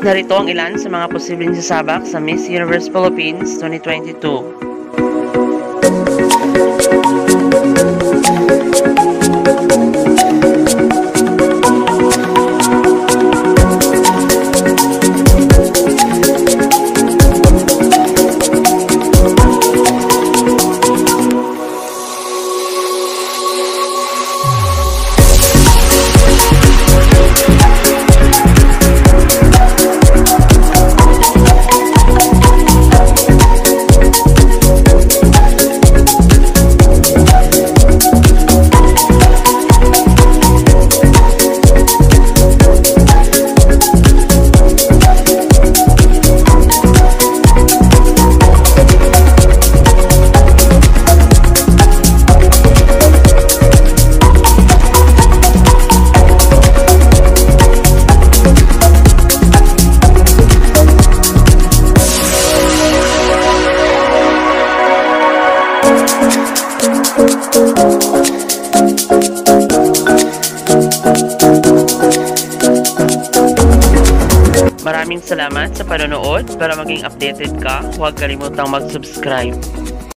Narito ang ilan sa mga posibleng sasabak sa Miss Universe Philippines 2022. Maraming salamat sa panonood. Para maging updated ka, huwag kalimutang mag-subscribe.